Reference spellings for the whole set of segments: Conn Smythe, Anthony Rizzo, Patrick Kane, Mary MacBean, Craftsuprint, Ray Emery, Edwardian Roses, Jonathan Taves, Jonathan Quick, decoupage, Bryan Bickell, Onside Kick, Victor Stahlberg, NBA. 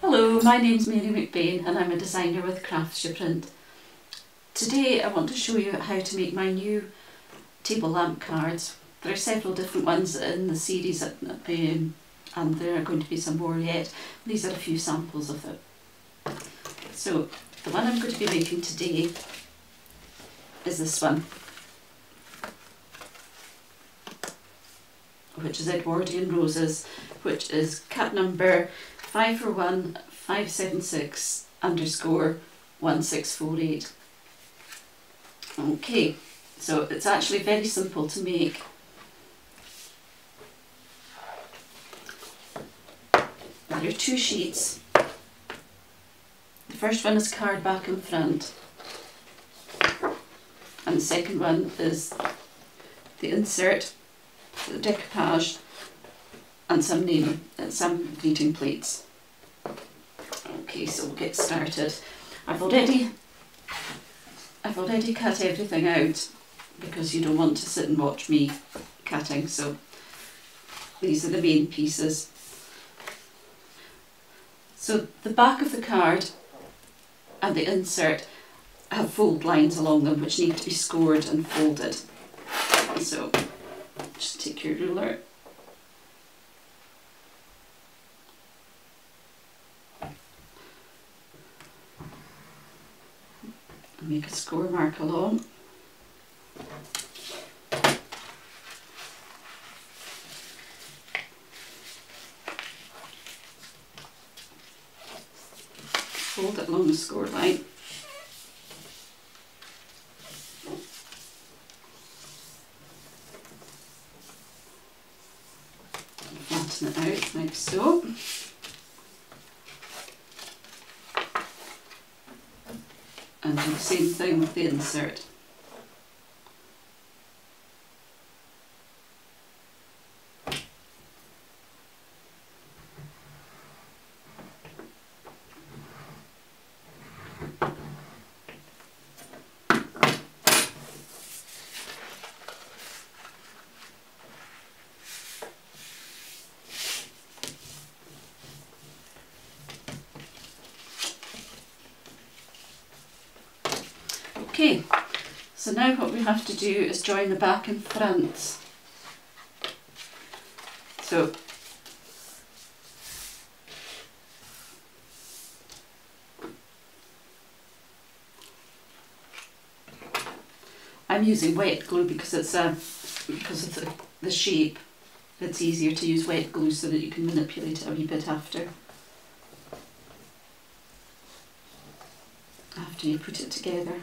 Hello, my name's Mary MacBean and I'm a designer with Craftsuprint. Today I want to show you how to make my new table lamp cards. There are several different ones in the series and there are going to be some more yet. These are a few samples of it. So the one I'm going to be making today is this one, which is Edwardian Roses, which is cat number 541576 _1648. Okay, so it's actually very simple to make. There are two sheets. The first one is card back and front, and the second one is the insert, the decoupage, and some greeting plates. Okay, so we'll get started. I've already cut everything out because you don't want to sit and watch me cutting, so these are the main pieces. So the back of the card and the insert have fold lines along them which need to be scored and folded. So just take your ruler. Make a score mark along. Fold it along the score line. Flatten it out like so. And do the same thing with the insert. Okay, so now what we have to do is join the back and front. So I'm using wet glue because it's because of the shape. It's easier to use wet glue so that you can manipulate it a wee bit after you put it together.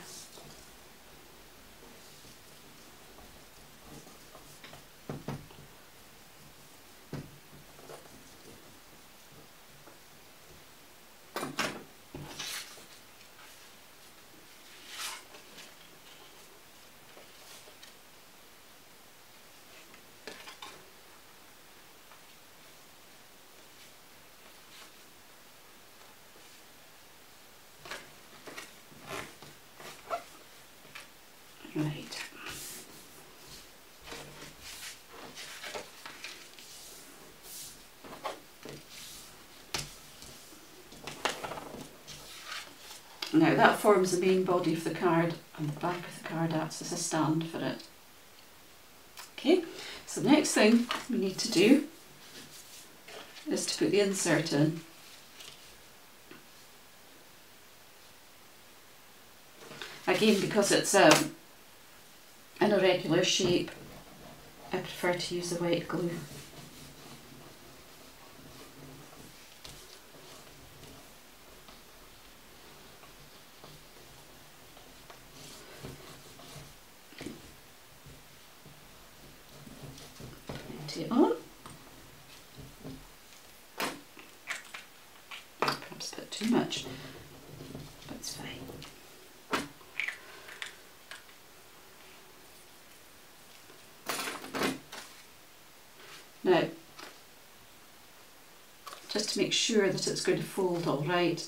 Right. Now that forms the main body of the card, and the back of the card acts as a stand for it. Okay, so the next thing we need to do is to put the insert in. Again, because it's in a regular shape, I prefer to use the white glue. Put it on. Perhaps a bit too much, but it's fine. Now, just to make sure that it's going to fold all right,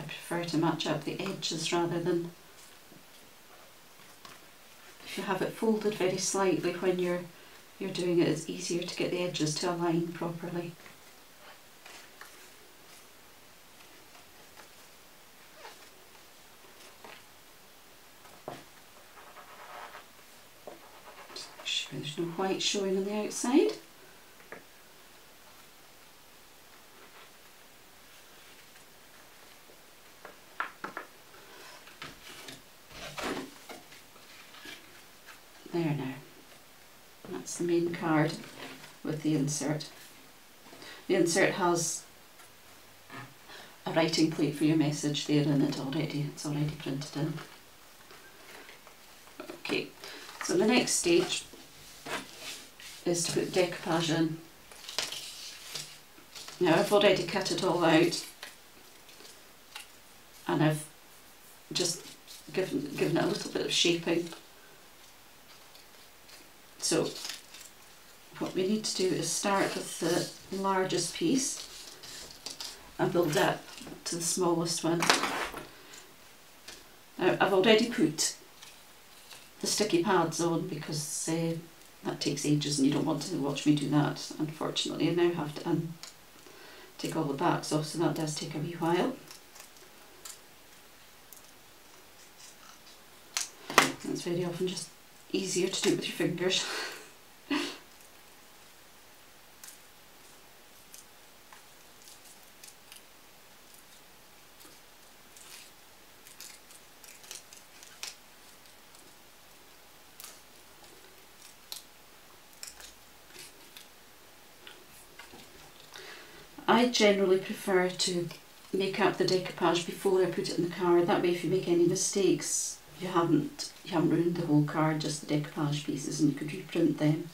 I prefer to match up the edges rather than, if you have it folded very slightly when you're doing it, it's easier to get the edges to align properly. which there's no white showing on the outside. There now, that's the main card with the insert. The insert has a writing plate for your message there in it already, it's already printed in. Okay, so the next stage is to put decoupage in. Now I've already cut it all out and I've just given it a little bit of shaping. So what we need to do is start with the largest piece and build up to the smallest one. Now I've already put the sticky pads on because that takes ages and you don't want to watch me do that. Unfortunately I now have to take all the backs off, so that does take a wee while. That's very often just easier to do it with your fingers. I generally prefer to make up the decoupage before I put it in the card. That way if you make any mistakes, you haven't ruined the whole card, just the decoupage pieces, and you could reprint them.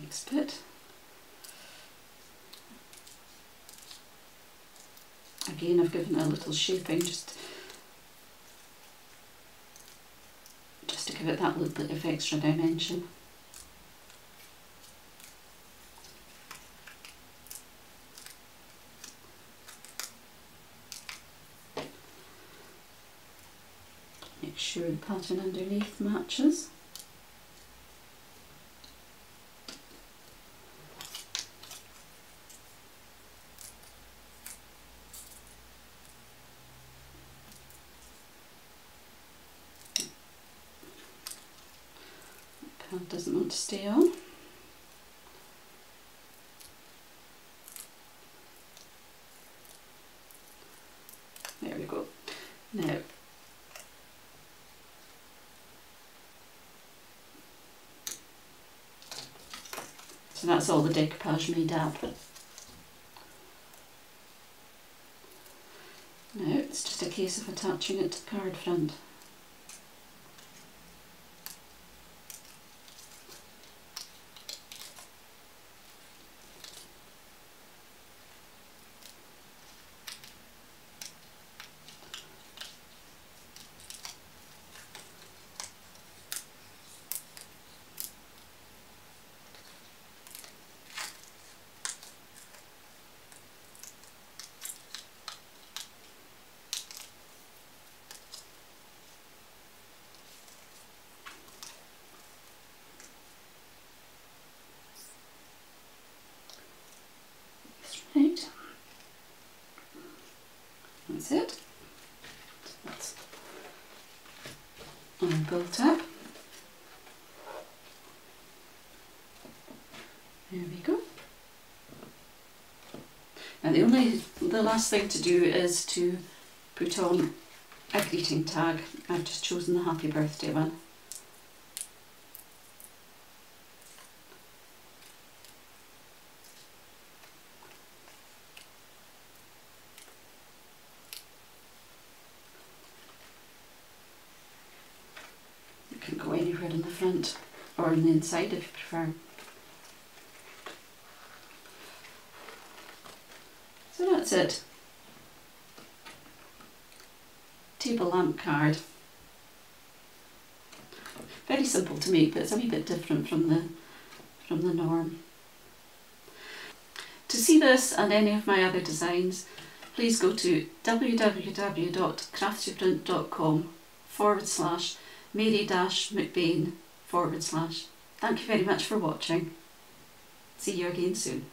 Next bit. Again, I've given it a little shaping just to give it that little bit of extra dimension. Make sure the pattern underneath matches. That doesn't want to stay on. There we go. Now, so that's all the decoupage made up. Now it's just a case of attaching it to the card front. It. So that's all built up. There we go. Now the last thing to do is to put on a greeting tag. I've just chosen the happy birthday one. Or on the inside if you prefer. So that's it. Table lamp card. Very simple to make, but it's a wee bit different from the norm. To see this and any of my other designs, please go to www.craftsuprint.com/Mary-MacBean/. Thank you very much for watching. See you again soon.